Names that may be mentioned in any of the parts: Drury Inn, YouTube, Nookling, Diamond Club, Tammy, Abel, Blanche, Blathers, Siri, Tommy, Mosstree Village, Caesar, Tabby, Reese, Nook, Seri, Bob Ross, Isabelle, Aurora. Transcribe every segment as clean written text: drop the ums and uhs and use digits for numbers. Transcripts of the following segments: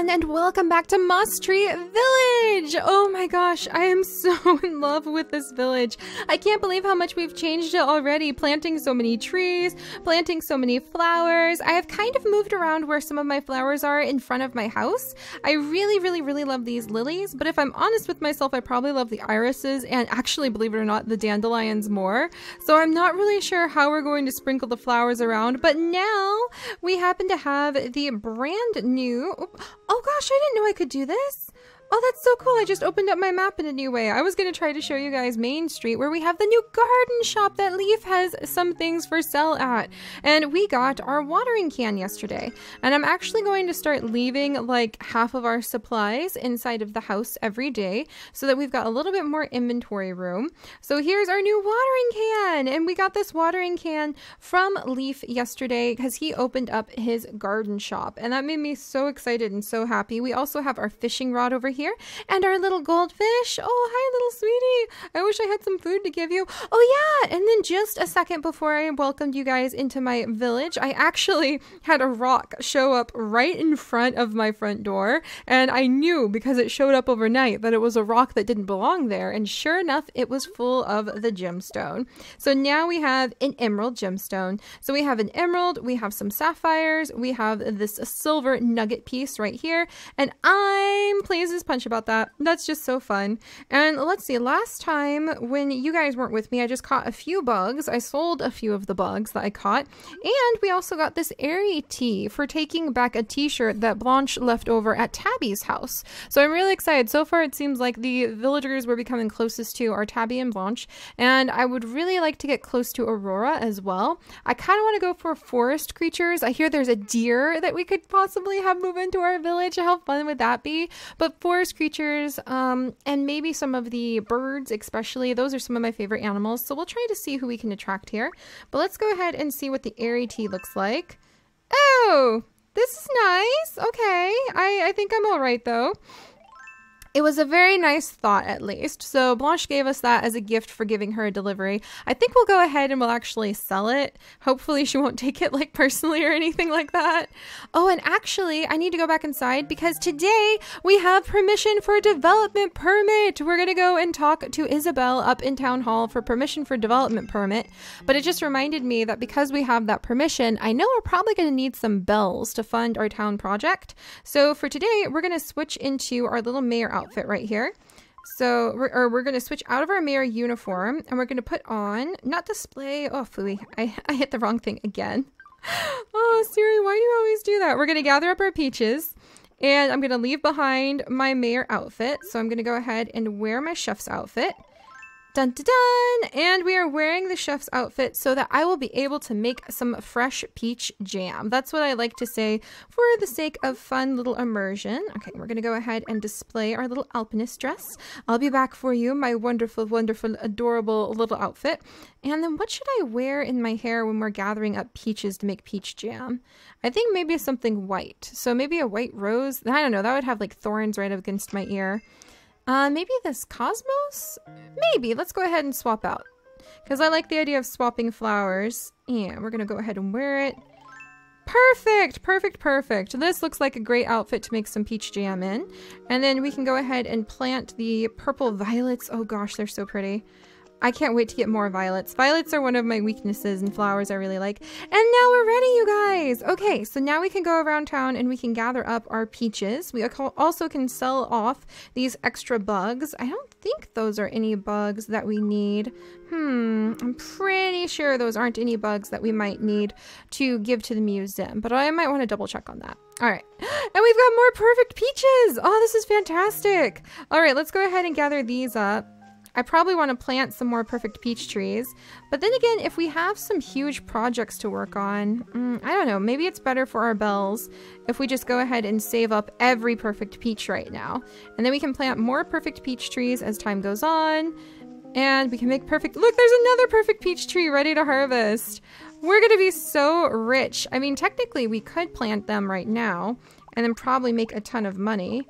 everyone, and welcome back to Moss Tree Village! Oh my gosh, I am so in love with this village. I can't believe how much we've changed it already, planting so many trees, planting so many flowers. I have kind of moved around where some of my flowers are in front of my house. I really love these lilies, but if I'm honest with myself, I probably love the irises and actually, believe it or not, the dandelions more. So I'm not really sure how we're going to sprinkle the flowers around, but now we happen to have the brand new... Oh gosh, I didn't know I could do this. Oh, that's so cool. I just opened up my map in a new way. I was going to try to show you guys Main Street, where we have the new garden shop that Leaf has some things for sale at. And we got our watering can yesterday. And I'm actually going to start leaving like half of our supplies inside of the house every day so that we've got a little bit more inventory room. So here's our new watering can. And we got this watering can from Leaf yesterday because he opened up his garden shop. And that made me so excited and so happy. We also have our fishing rod over here. And our little goldfish. Oh, hi, little sweetie. I wish I had some food to give you. Oh, yeah. And then just a second before I welcomed you guys into my village, I actually had a rock show up right in front of my front door. And I knew because it showed up overnight that it was a rock that didn't belong there. And sure enough, it was full of the gemstone. So now we have an emerald gemstone. So we have an emerald, we have some sapphires, we have this silver nugget piece right here. And I'm pleased as punch about that. That's just so fun. And let's see, last time when you guys weren't with me, I just caught a few bugs. I sold a few of the bugs that I caught. And we also got this airy tea for taking back a t-shirt that Blanche left over at Tabby's house. So I'm really excited. So far it seems like the villagers we're becoming closest to are Tabby and Blanche. And I would really like to get close to Aurora as well. I kind of want to go for forest creatures. I hear there's a deer that we could possibly have move into our village. How fun would that be? But for creatures and maybe some of the birds, especially those are some of my favorite animals, so we'll try to see who we can attract here. But let's go ahead and see what the airy tea looks like. Oh, this is nice. Okay, I think I'm all right though. It was a very nice thought, at least. So Blanche gave us that as a gift for giving her a delivery. I think we'll go ahead and we'll actually sell it. Hopefully she won't take it like personally or anything like that. Oh, and actually I need to go back inside because today we have permission for a development permit. We're gonna go and talk to Isabelle up in town hall for permission for development permit. But it just reminded me that because we have that permission, I know we're probably gonna need some bells to fund our town project. So for today, we're gonna switch into our little mayor outfit right here. So we're going to switch out of our mayor uniform and we're going to put on, not display, oh phooey, I hit the wrong thing again. Oh Siri, why do you always do that? We're going to gather up our peaches and I'm going to leave behind my mayor outfit. So I'm going to go ahead and wear my chef's outfit. Dun dun dun! And we are wearing the chef's outfit so that I will be able to make some fresh peach jam. That's what I like to say for the sake of fun little immersion. Okay, we're gonna go ahead and display our little alpinist dress. I'll be back for you, my wonderful, wonderful, adorable little outfit. And then what should I wear in my hair when we're gathering up peaches to make peach jam? I think maybe something white. So maybe a white rose. I don't know, that would have like thorns right up against my ear. Maybe this cosmos? Maybe. Let's go ahead and swap out. Because I like the idea of swapping flowers. Yeah, we're going to go ahead and wear it. Perfect! Perfect, perfect. This looks like a great outfit to make some peach jam in. And then we can go ahead and plant the purple violets. Oh gosh, they're so pretty. I can't wait to get more violets. Violets are one of my weaknesses and flowers I really like. And now we're ready, you guys! Okay, so now we can go around town and we can gather up our peaches. We also can sell off these extra bugs. I don't think those are any bugs that we need. I'm pretty sure those aren't any bugs that we might need to give to the museum, but I might want to double check on that. All right, and we've got more perfect peaches! Oh, this is fantastic! All right, let's go ahead and gather these up. I probably want to plant some more perfect peach trees, but then again, if we have some huge projects to work on, I don't know, maybe it's better for our bells if we just go ahead and save up every perfect peach right now. And then we can plant more perfect peach trees as time goes on, and we can make perfect... Look, there's another perfect peach tree ready to harvest! We're gonna be so rich! I mean, technically, we could plant them right now, and then probably make a ton of money.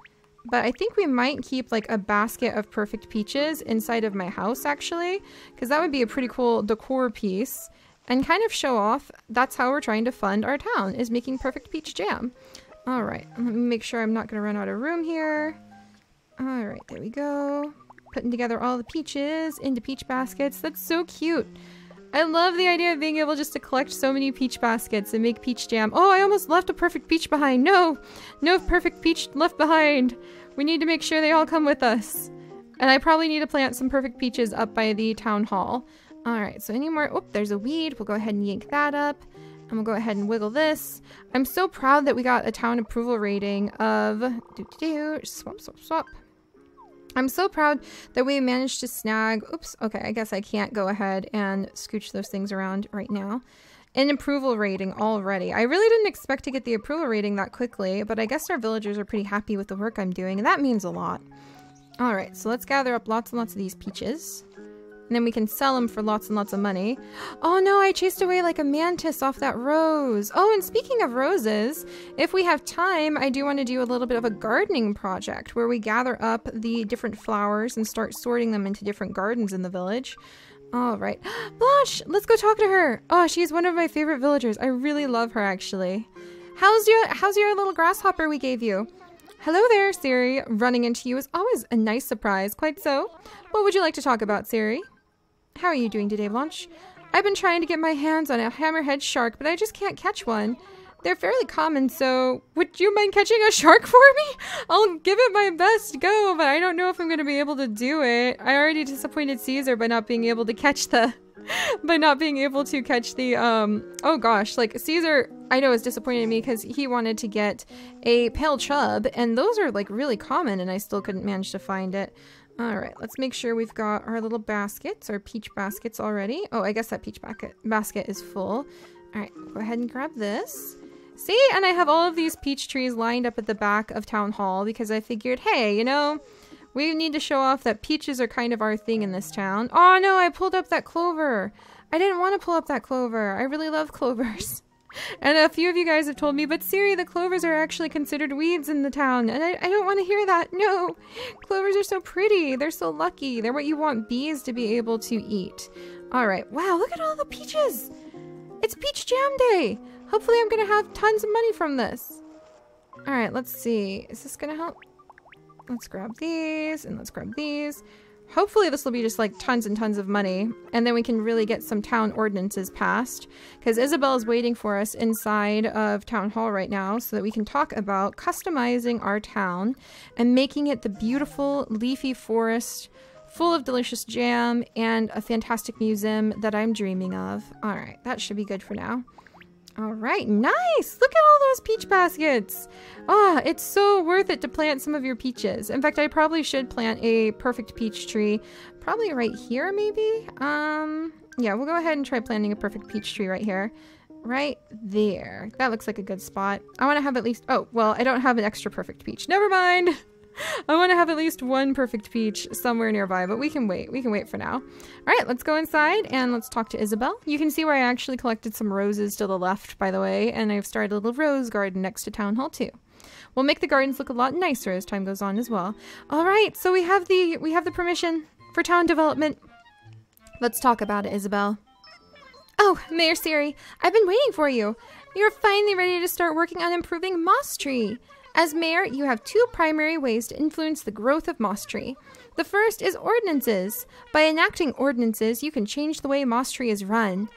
But I think we might keep like a basket of perfect peaches inside of my house actually, because that would be a pretty cool decor piece and kind of show off. That's how we're trying to fund our town, is making perfect peach jam. Alright, let me make sure I'm not gonna run out of room here. Alright, there we go. Putting together all the peaches into peach baskets. That's so cute. I love the idea of being able just to collect so many peach baskets and make peach jam. Oh, I almost left a perfect peach behind. No! No perfect peach left behind. We need to make sure they all come with us. And I probably need to plant some perfect peaches up by the town hall. Alright, so any more... Oh, there's a weed. We'll go ahead and yank that up. And we'll go ahead and wiggle this. I'm so proud that we got a town approval rating of... Swap, swap, swap. I'm so proud that we managed to snag... Oops, okay, I guess I can't go ahead and scooch those things around right now. An approval rating already. I really didn't expect to get the approval rating that quickly, but I guess our villagers are pretty happy with the work I'm doing, and that means a lot. Alright, so let's gather up lots and lots of these peaches. And then we can sell them for lots and lots of money. Oh no, I chased away like a mantis off that rose. Oh, and speaking of roses, if we have time, I do want to do a little bit of a gardening project where we gather up the different flowers and start sorting them into different gardens in the village. All right. Blanche, let's go talk to her. Oh, she's one of my favorite villagers. I really love her, actually. How's your little grasshopper we gave you? Hello there, Seri. Running into you is always a nice surprise. Quite so. What would you like to talk about, Seri? How are you doing today, Blanche? I've been trying to get my hands on a hammerhead shark, but I just can't catch one. They're fairly common, so would you mind catching a shark for me? I'll give it my best go, but I don't know if I'm going to be able to do it. I already disappointed Caesar by not being able to catch the... oh gosh, like Caesar, I know, is disappointed in me because he wanted to get a pale chub, and those are like really common, and I still couldn't manage to find it. Alright, let's make sure we've got our little baskets, our peach baskets already. Oh, I guess that peach basket is full. Alright, go ahead and grab this. See, and I have all of these peach trees lined up at the back of Town Hall because I figured, hey, you know, we need to show off that peaches are kind of our thing in this town. Oh no, I pulled up that clover. I didn't want to pull up that clover. I really love clovers. And a few of you guys have told me, but Seri, the clovers are actually considered weeds in the town, and I don't want to hear that. No, clovers are so pretty. They're so lucky. They're what you want bees to be able to eat. All right. Wow, look at all the peaches. It's peach jam day. Hopefully I'm going to have tons of money from this. All right, let's see. Is this going to help? Let's grab these and let's grab these. Hopefully this will be just like tons and tons of money, and then we can really get some town ordinances passed, because Isabelle is waiting for us inside of Town Hall right now so that we can talk about customizing our town and making it the beautiful leafy forest full of delicious jam and a fantastic museum that I'm dreaming of. All right, that should be good for now. All right, nice! Look at all those peach baskets! Ah, it's so worth it to plant some of your peaches. In fact, I probably should plant a perfect peach tree. Probably right here, maybe? Yeah, we'll go ahead and try planting a perfect peach tree right here. Right there. That looks like a good spot. I want to have at least... Oh, well, I don't have an extra perfect peach. Never mind! I want to have at least one perfect peach somewhere nearby, but we can wait. We can wait for now. All right, let's go inside and let's talk to Isabelle. You can see where I actually collected some roses to the left, by the way, and I've started a little rose garden next to Town Hall too. We'll make the gardens look a lot nicer as time goes on as well. All right, so we have the permission for town development. Let's talk about it, Isabelle. Oh, Mayor Seri, I've been waiting for you. You're finally ready to start working on improving Moss Tree. As mayor, you have two primary ways to influence the growth of Moss Tree. The first is ordinances. By enacting ordinances, you can change the way Moss Tree is run.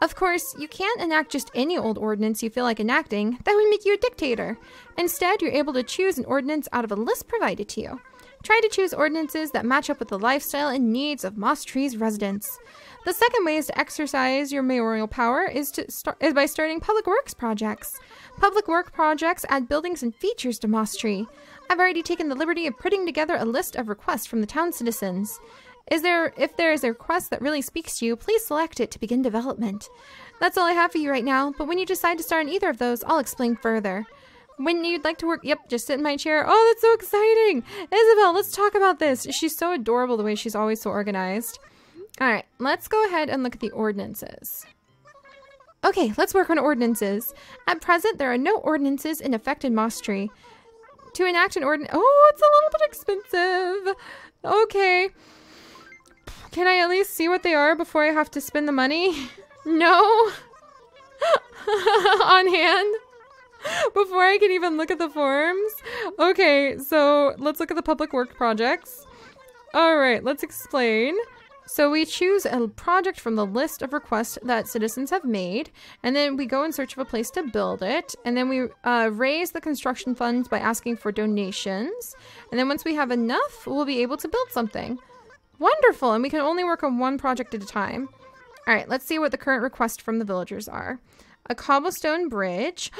Of course, you can't enact just any old ordinance you feel like enacting. That would make you a dictator. Instead, you're able to choose an ordinance out of a list provided to you. Try to choose ordinances that match up with the lifestyle and needs of Moss Tree's residents. The second way is to exercise your mayoral power is by starting public works projects. Public work projects add buildings and features to Moss Tree. I've already taken the liberty of putting together a list of requests from the town citizens. If there is a request that really speaks to you, please select it to begin development. That's all I have for you right now, but when you decide to start on either of those, I'll explain further. When you'd like to work... Yep, just sit in my chair. Oh, that's so exciting! Isabelle, let's talk about this. She's so adorable the way she's always so organized. Alright, let's go ahead and look at the ordinances. Okay, let's work on ordinances. At present, there are no ordinances in effect in Moss Tree. To enact an ordinance... Oh, it's a little bit expensive. Okay. Can I at least see what they are before I have to spend the money? No? On hand? Before I can even look at the forms. Okay, so let's look at the public work projects. All right, let's explain. So we choose a project from the list of requests that citizens have made, and then we go in search of a place to build it, and then we raise the construction funds by asking for donations, and then once we have enough, we'll be able to build something. Wonderful, and we can only work on one project at a time. All right, let's see what the current requests from the villagers are. A cobblestone bridge.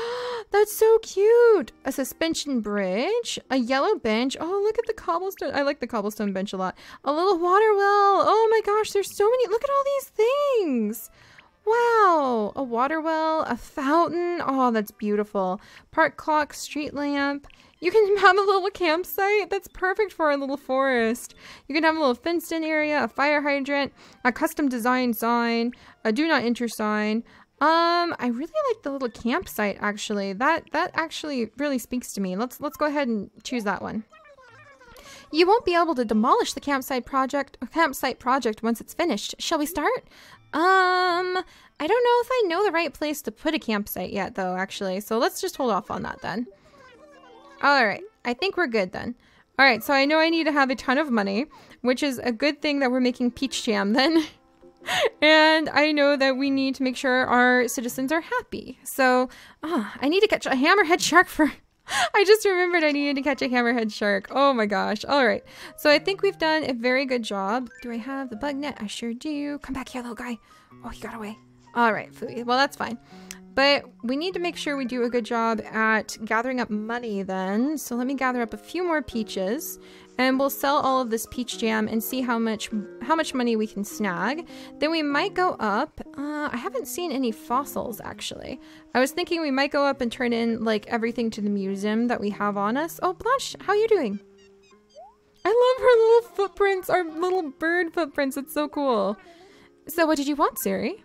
That's so cute. A suspension bridge. A yellow bench. Oh, look at the cobblestone. I like the cobblestone bench a lot. A little water well. Oh my gosh, there's so many. Look at all these things. Wow. A water well. A fountain. Oh, that's beautiful. Park clock. Street lamp. You can have a little campsite. That's perfect for our little forest. You can have a little fenced-in area. A fire hydrant. A custom designed sign. A do not enter sign. I really like the little campsite, actually. That actually really speaks to me. Let's go ahead and choose that one. You won't be able to demolish the campsite project once it's finished. Shall we start? I don't know if I know the right place to put a campsite yet, though, actually. So let's just hold off on that then. All right. I think we're good then. All right. So I know I need to have a ton of money, which is a good thing that we're making peach jam then. And I know that we need to make sure our citizens are happy. So, I need to catch a hammerhead shark for... I just remembered I needed to catch a hammerhead shark. Oh my gosh. All right. So I think we've done a very good job. Do I have the bug net? I sure do. Come back here, little guy. Oh, he got away. All right. Well, that's fine. But we need to make sure we do a good job at gathering up money then. So let me gather up a few more peaches. And we'll sell all of this peach jam and see how much money we can snag. Then we might go up. I haven't seen any fossils, actually. I was thinking we might go up and turn in, like, everything to the museum that we have on us. Oh, Blanche, how are you doing? I love her little footprints, our little bird footprints. It's so cool. So what did you want, Seri?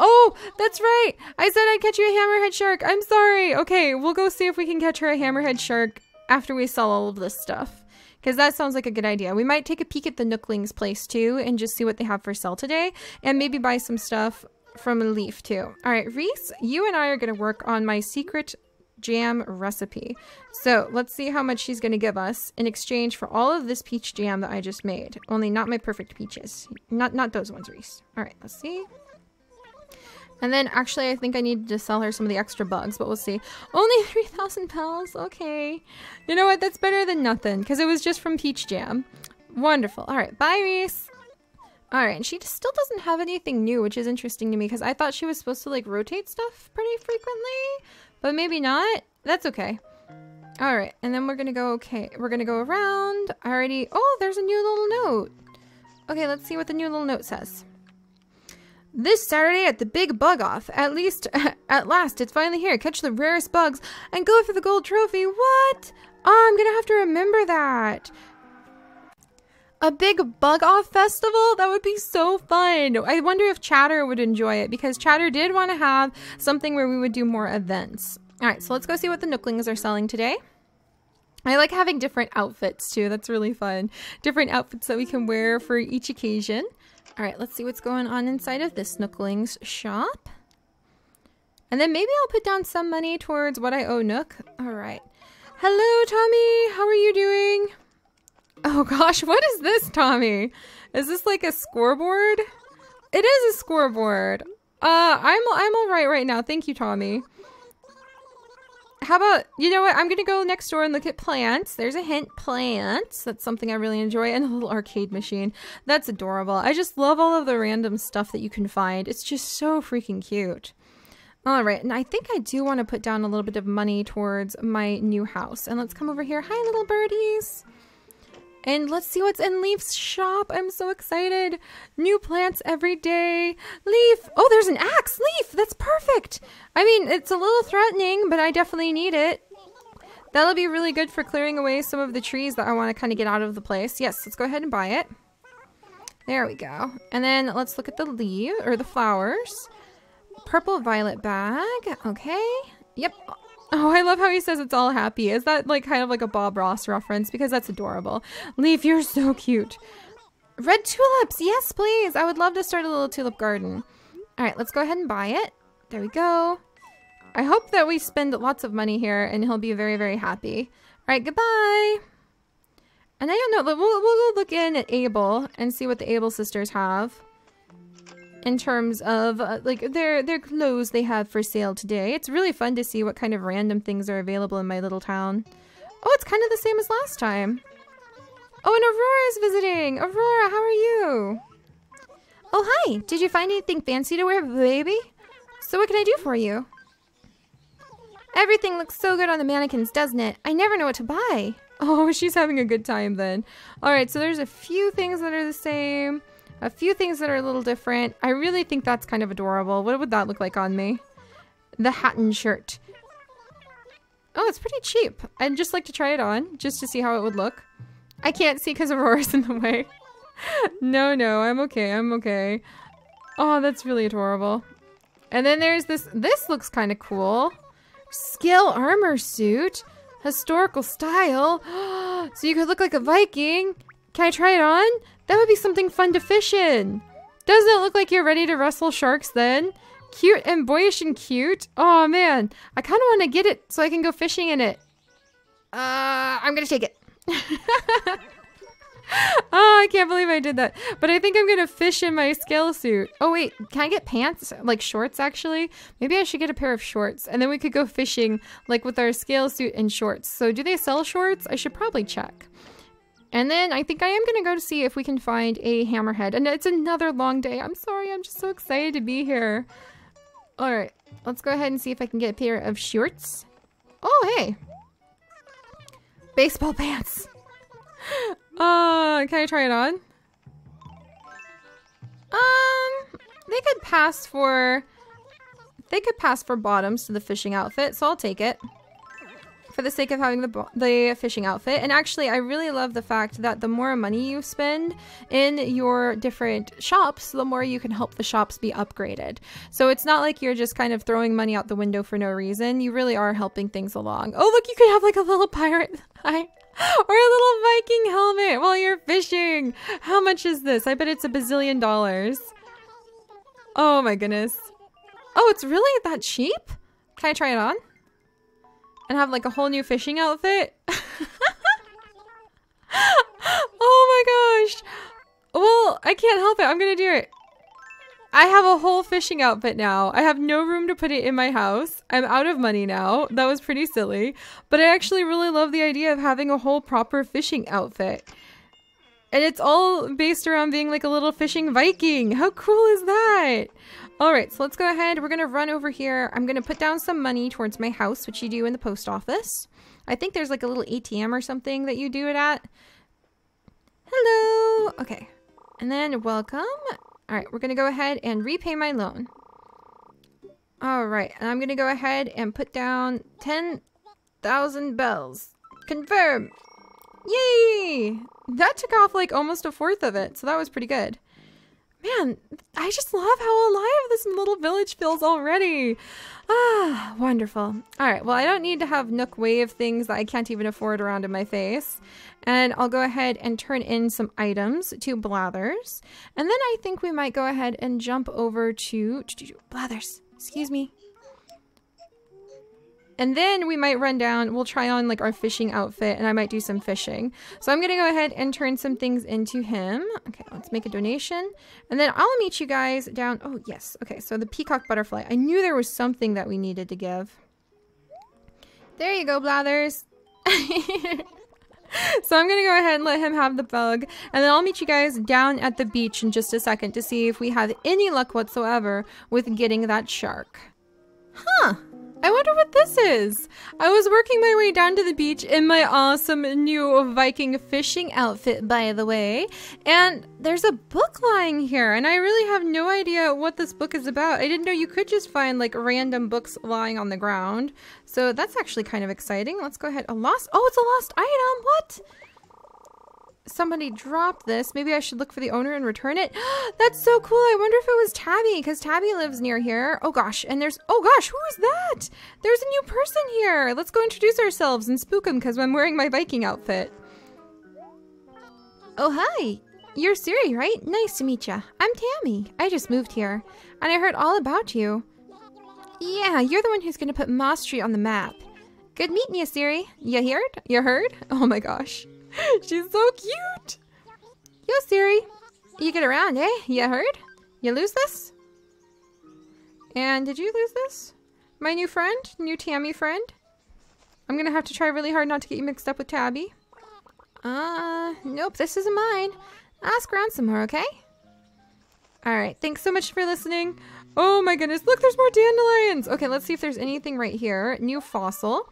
Oh, that's right. I said I'd catch you a hammerhead shark. I'm sorry. Okay, we'll go see if we can catch her a hammerhead shark after we sell all of this stuff. Because that sounds like a good idea. We might take a peek at the Nookling's place too and just see what they have for sale today. And maybe buy some stuff from Leaf too. All right, Reese, you and I are going to work on my secret jam recipe. So let's see how much she's going to give us in exchange for all of this peach jam that I just made. Only not my perfect peaches. Not those ones, Reese. All right, let's see. And then, actually, I think I need to sell her some of the extra bugs, but we'll see. Only 3,000 bells? Okay. You know what? That's better than nothing, because it was just from peach jam. Wonderful. All right. Bye, Reese. All right. And she just still doesn't have anything new, which is interesting to me, because I thought she was supposed to, like, rotate stuff pretty frequently, but maybe not. That's okay. All right. And then we're going to go, okay, we're going to go around. I already... Oh, there's a new little note. Okay, let's see what the new little note says. This Saturday at the big bug off. At last, it's finally here. Catch the rarest bugs and go for the gold trophy. What? Oh, I'm gonna have to remember that. A big bug off festival? That would be so fun. I wonder if Chatter would enjoy it, because Chatter did want to have something where we would do more events. All right, so let's go see what the Nooklings are selling today. I like having different outfits too. That's really fun. Different outfits that we can wear for each occasion. All right, let's see what's going on inside of this Nookling's shop. And then maybe I'll put down some money towards what I owe Nook. All right. Hello, Tommy. How are you doing? Oh, gosh. What is this, Tommy? Is this like a scoreboard? It is a scoreboard. I'm all right now. Thank you, Tommy. How about, you know what, I'm going to go next door and look at plants. There's a hint, plants. That's something I really enjoy. And a little arcade machine. That's adorable. I just love all of the random stuff that you can find. It's just so freaking cute. All right. And I think I do want to put down a little bit of money towards my new house. And let's come over here. Hi, little birdies. And let's see what's in Leaf's shop. I'm so excited. New plants every day. Leaf. Oh, there's an axe. Leaf, that's perfect. I mean, it's a little threatening, but I definitely need it. That'll be really good for clearing away some of the trees that I want to kind of get out of the place. Yes, let's go ahead and buy it. There we go. And then let's look at the leaf or the flowers. Purple violet bag. Okay. Yep. Oh, I love how he says it's all happy. Is that like kind of like a Bob Ross reference? Because that's adorable. Leaf, you're so cute. Red tulips. Yes, please. I would love to start a little tulip garden. All right, let's go ahead and buy it. There we go. I hope that we spend lots of money here and he'll be very, very happy. All right, goodbye. And I don't know, we'll go look in at Abel and see what the Abel sisters have in terms of like their clothes they have for sale today. It's really fun to see what kind of random things are available in my little town. Oh, it's kind of the same as last time. Oh, and Aurora's visiting. Aurora, how are you? Oh, hi. Did you find anything fancy to wear, baby? So what can I do for you? Everything looks so good on the mannequins, doesn't it? I never know what to buy. Oh, she's having a good time then. All right, so there's a few things that are the same, a few things that are a little different. I really think that's kind of adorable. What would that look like on me? The hat and shirt. Oh, it's pretty cheap. I'd just like to try it on just to see how it would look. I can't see because Aurora's in the way. No, I'm okay. I'm okay. Oh, that's really adorable. And then there's this. This looks kind of cool. Scale armor suit. Historical style. So you could look like a Viking. Can I try it on? That would be something fun to fish in. Doesn't it look like you're ready to wrestle sharks then? Cute and boyish and cute. Oh, man. I kind of want to get it so I can go fishing in it. I'm going to take it. Oh, I can't believe I did that. But I think I'm going to fish in my scale suit. Oh, wait. Can I get pants? Like shorts, actually? Maybe I should get a pair of shorts. And then we could go fishing, like, with our scale suit and shorts. So do they sell shorts? I should probably check. And then I think I am going to go to see if we can find a hammerhead. And it's another long day. I'm sorry. I'm just so excited to be here. All right. Let's go ahead and see if I can get a pair of shorts. Oh, hey. Baseball pants. Can I try it on? They could pass for bottoms to the fishing outfit, so I'll take it for the sake of having the fishing outfit. And actually, I really love the fact that the more money you spend in your different shops, the more you can help the shops be upgraded. So it's not like you're just kind of throwing money out the window for no reason. You really are helping things along. Oh, look, you could have like a little pirate eye. Or a little Viking helmet while you're fishing. How much is this? I bet it's $1 bazillion. Oh my goodness. Oh, it's really that cheap? Can I try it on? And have like a whole new fishing outfit? Oh my gosh. Well, I can't help it. I'm gonna do it. I have a whole fishing outfit now. I have no room to put it in my house. I'm out of money now. That was pretty silly. But I actually really love the idea of having a whole proper fishing outfit. And it's all based around being like a little fishing Viking. How cool is that? All right, so let's go ahead. We're going to run over here. I'm going to put down some money towards my house, which you do in the post office. I think there's like a little ATM or something that you do it at. Hello. Okay. And then welcome. All right, we're going to go ahead and repay my loan. All right, and I'm going to go ahead and put down 10,000 bells. Confirm. Yay! That took off like almost a fourth of it, so that was pretty good. Man, I just love how alive this little village feels already. Ah, wonderful. All right, well, I don't need to have Nook wave things that I can't even afford around in my face. And I'll go ahead and turn in some items to Blathers. And then I think we might go ahead and jump over to Blathers. Excuse me. And then we might run down, we'll try on like our fishing outfit and I might do some fishing. So I'm gonna go ahead and turn some things into him. Okay, let's make a donation. And then I'll meet you guys down, oh yes. Okay, so the peacock butterfly. I knew there was something that we needed to give. There you go, Blathers. So I'm gonna go ahead and let him have the bug, and then I'll meet you guys down at the beach in just a second to see if we have any luck whatsoever with getting that shark. Huh. I wonder what this is. I was working my way down to the beach in my awesome new Viking fishing outfit, by the way, and there's a book lying here, and I really have no idea what this book is about. I didn't know you could just find like random books lying on the ground, so that's actually kind of exciting. Let's go ahead. It's a lost item. What? Somebody dropped this. Maybe I should look for the owner and return it. That's so cool. I wonder if it was Tabby, because Tabby lives near here. Oh gosh, and there's, oh gosh, who is that? There's a new person here. Let's go introduce ourselves and spook him because I'm wearing my Viking outfit. Oh, hi. You're Seri, right? Nice to meet ya. I'm Tammy. I just moved here and I heard all about you. Yeah, you're the one who's gonna put Mastery on the map. Good meeting you, Seri. You heard? Oh my gosh. She's so cute! Yo, Seri. You get around, eh? You heard? You lose this? And did you lose this? My new friend? New Tammy friend? I'm gonna have to try really hard not to get you mixed up with Tabby. Nope, this isn't mine. Ask around some more, okay? Alright, thanks so much for listening. Oh my goodness, look, there's more dandelions! Okay, let's see if there's anything right here. New fossil.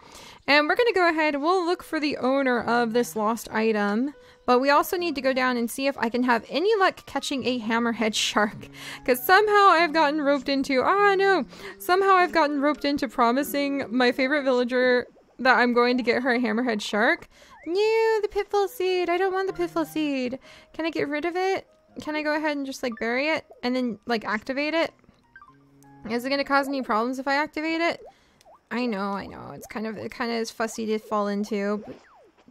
And we're gonna go ahead, we'll look for the owner of this lost item. But we also need to go down and see if I can have any luck catching a hammerhead shark. Because somehow I've gotten roped into... Ah, no! Somehow I've gotten roped into promising my favorite villager that I'm going to get her a hammerhead shark. No, the pitfall seed! I don't want the pitfall seed! Can I get rid of it? Can I go ahead and just, like, bury it? And then, like, activate it? Is it gonna cause any problems if I activate it? I know. It's kind of... It kind of is fussy to fall into.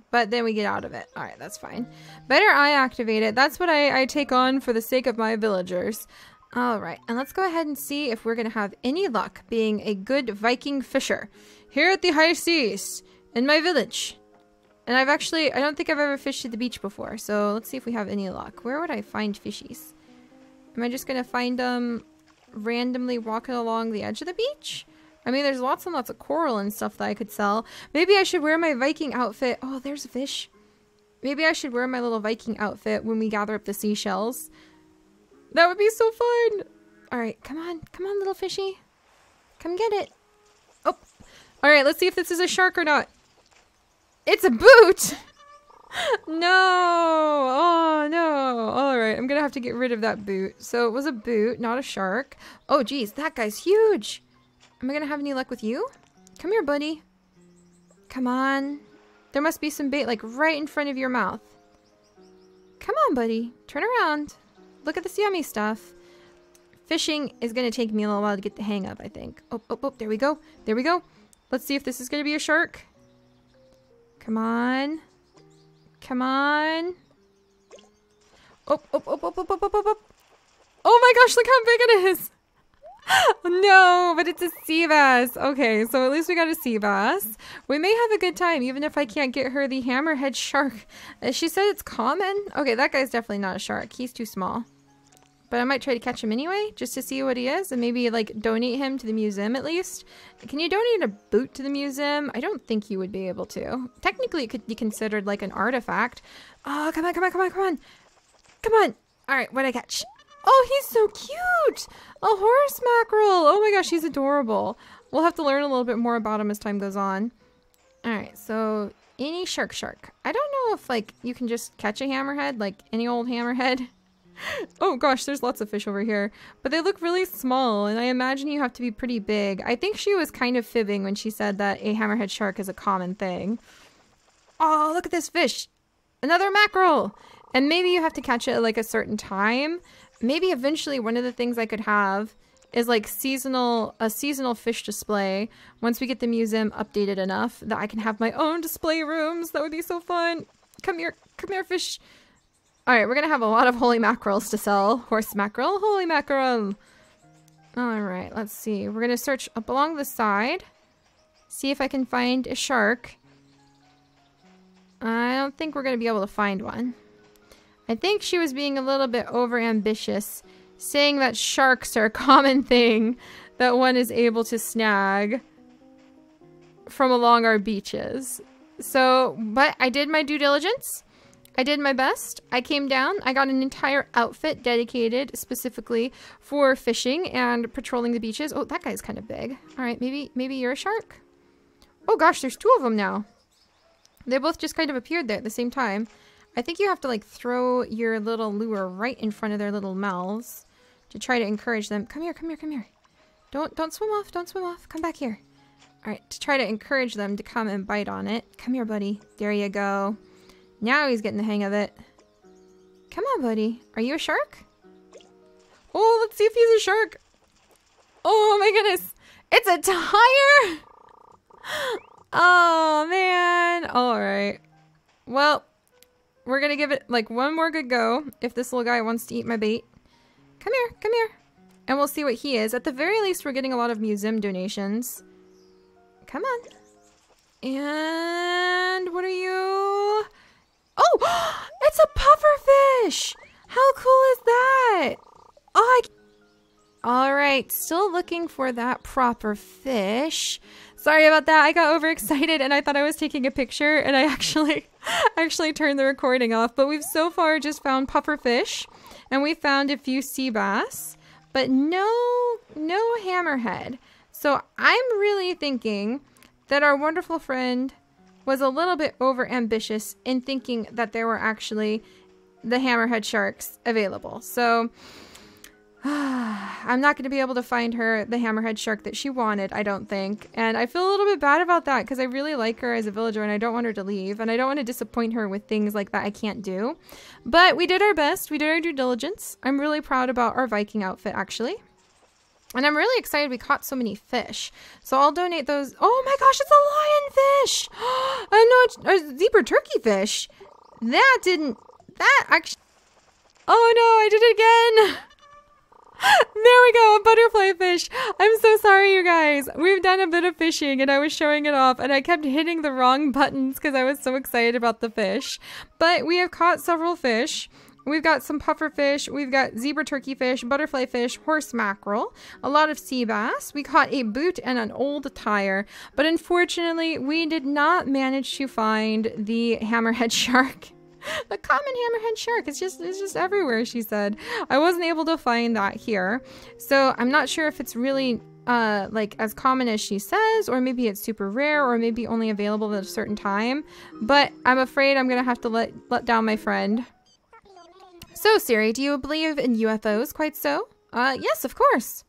But then we get out of it. Alright, that's fine. Better I activate it. That's what I take on for the sake of my villagers. Alright, and let's go ahead and see if we're gonna have any luck being a good Viking fisher. Here at the high seas, in my village. And I've actually, I don't think I've ever fished at the beach before, so let's see if we have any luck. Where would I find fishies? Am I just gonna find them randomly walking along the edge of the beach? I mean, there's lots and lots of coral and stuff that I could sell. Maybe I should wear my Viking outfit. Oh, there's a fish. Maybe I should wear my little Viking outfit when we gather up the seashells. That would be so fun. All right, come on, little fishy. Come get it. Oh, all right, let's see if this is a shark or not. It's a boot. No, oh no. All right, I'm gonna have to get rid of that boot. So it was a boot, not a shark. Oh geez, that guy's huge. Am I gonna have any luck with you? Come here, buddy. Come on. There must be some bait, like, right in front of your mouth. Come on, buddy. Turn around. Look at this yummy stuff. Fishing is gonna take me a little while to get the hang of, I think. Oh, there we go. There we go. Let's see if this is gonna be a shark. Come on. Come on. Oh. Oh my gosh, look how big it is. No, but it's a sea bass. Okay, so at least we got a sea bass. We may have a good time, even if I can't get her the hammerhead shark. She said it's common. Okay, that guy's definitely not a shark. He's too small. But I might try to catch him anyway, just to see what he is, and maybe, like, donate him to the museum at least. Can you donate a boot to the museum? I don't think you would be able to. Technically, it could be considered, like, an artifact. Oh, come on. Come on. All right, what'd I catch? Oh, he's so cute! A horse mackerel! Oh my gosh, he's adorable. We'll have to learn a little bit more about him as time goes on. Alright, so any shark. I don't know if, like, you can just catch a hammerhead, like any old hammerhead. Oh gosh, there's lots of fish over here. But they look really small, and I imagine you have to be pretty big. I think she was kind of fibbing when she said that a hammerhead shark is a common thing. Oh, look at this fish! Another mackerel! And maybe you have to catch it at, like, a certain time. Maybe eventually one of the things I could have is, like, a seasonal fish display once we get the museum updated enough that I can have my own display rooms. That would be so fun. Come here, fish. All right, we're gonna have a lot of holy mackerels to sell. Horse mackerel, holy mackerel. All right, let's see. We're gonna search up along the side, see if I can find a shark. I don't think we're gonna be able to find one. I think she was being a little bit overambitious, saying that sharks are a common thing that one is able to snag from along our beaches. So, but I did my due diligence. I did my best. I came down. I got an entire outfit dedicated specifically for fishing and patrolling the beaches. Oh, that guy's kind of big. All right, maybe you're a shark? Oh gosh, there's two of them now. They both just kind of appeared there at the same time. I think you have to, like, throw your little lure right in front of their little mouths to try to encourage them. Come here. Don't swim off. Come back here. All right, to try to encourage them to come and bite on it. Come here, buddy. There you go. Now he's getting the hang of it. Come on, buddy. Are you a shark? Oh, let's see if he's a shark. Oh my goodness. It's a tire. Oh man. All right. Well, we're gonna give it, like, one more good go if this little guy wants to eat my bait. Come here. And we'll see what he is. At the very least, we're getting a lot of museum donations. Come on. And what are you? Oh, it's a pufferfish! How cool is that? Oh, all right, still looking for that proper fish. Sorry about that. I got overexcited and I thought I was taking a picture and I actually turned the recording off. But we've so far just found pufferfish and we found a few sea bass, but no hammerhead. So I'm really thinking that our wonderful friend was a little bit overambitious in thinking that there were actually the hammerhead sharks available. So I'm not going to be able to find her the hammerhead shark that she wanted, I don't think. And I feel a little bit bad about that because I really like her as a villager and I don't want her to leave. And I don't want to disappoint her with things like that I can't do. But we did our best. We did our due diligence. I'm really proud about our Viking outfit, actually. And I'm really excited we caught so many fish. So I'll donate those. Oh my gosh, it's a lionfish! I know, it's a zebra turkey fish. That didn't... That actually... Oh no, I did it again! There we go, a butterfly fish. I'm so sorry, you guys. We've done a bit of fishing and I was showing it off and I kept hitting the wrong buttons because I was so excited about the fish. But we have caught several fish. We've got some puffer fish. We've got zebra turkey fish, butterfly fish, horse mackerel, a lot of sea bass. We caught a boot and an old tire, but unfortunately we did not manage to find the hammerhead shark. The common hammerhead shark, it's just everywhere, she said. I wasn't able to find that here. So I'm not sure if it's really like as common as she says, or maybe it's super rare, or maybe only available at a certain time. But I'm afraid I'm gonna have to let down my friend. So Siri, do you believe in UFOs quite so? Yes, of course.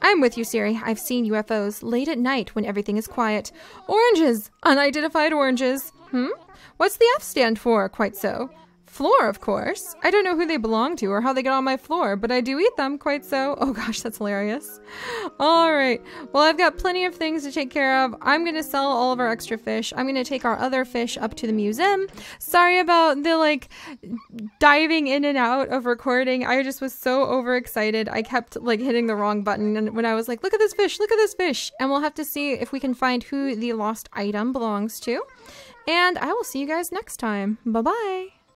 I'm with you, Siri. I've seen UFOs late at night when everything is quiet. Oranges! Unidentified oranges. Hmm? What's the F stand for? Quite so. Floor, of course. I don't know who they belong to or how they get on my floor, but I do eat them, quite so. Oh gosh, that's hilarious. All right. Well, I've got plenty of things to take care of. I'm going to sell all of our extra fish. I'm going to take our other fish up to the museum. Sorry about the like diving in and out of recording. I just was so overexcited. I kept like hitting the wrong button. And when I was like, look at this fish. And we'll have to see if we can find who the lost item belongs to. And I will see you guys next time. Bye-bye.